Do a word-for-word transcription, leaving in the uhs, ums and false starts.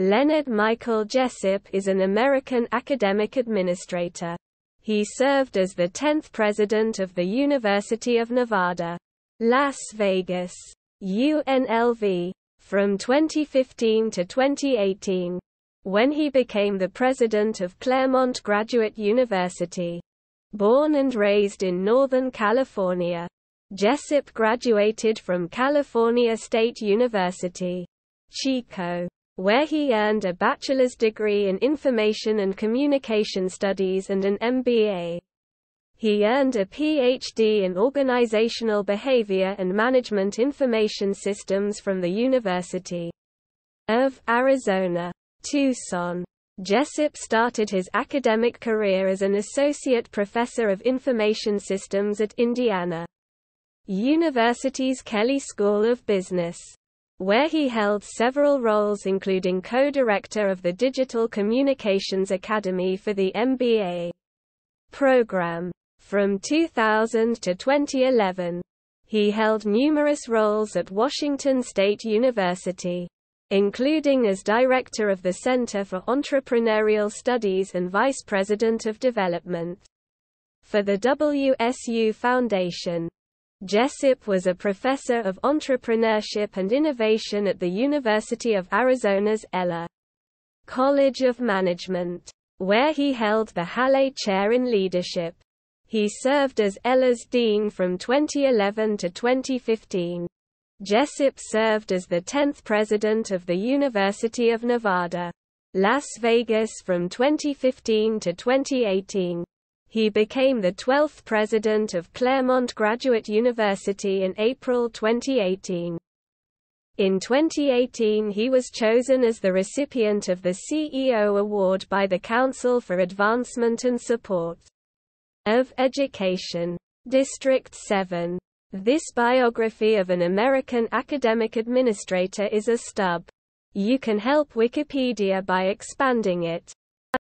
Leonard Michael Jessup is an American academic administrator. He served as the tenth president of the University of Nevada, Las Vegas, U N L V, from twenty fifteen to twenty eighteen, when he became the president of Claremont Graduate University. Born and raised in Northern California, Jessup graduated from California State University, Chico, where he earned a bachelor's degree in Information and Communication Studies and an M B A. He earned a P H D in Organizational Behavior and Management Information Systems from the University of Arizona, Tucson. Jessup started his academic career as an associate professor of information systems at Indiana University's Kelley School of Business, where he held several roles including co-director of the Digital Communications Academy for the M B A program. From two thousand to twenty eleven, he held numerous roles at Washington State University, including as director of the Center for Entrepreneurial Studies and vice president of development for the W S U Foundation. Jessup was a professor of entrepreneurship and innovation at the University of Arizona's Eller College of Management, where he held the Halle Chair in Leadership. He served as Eller's dean from twenty eleven to twenty fifteen. Jessup served as the tenth president of the University of Nevada, Las Vegas from twenty fifteen to twenty eighteen. He became the twelfth president of Claremont Graduate University in April twenty eighteen. In twenty eighteen, he was chosen as the recipient of the C E O Award by the Council for Advancement and Support of Education, District seven. This biography of an American academic administrator is a stub. You can help Wikipedia by expanding it.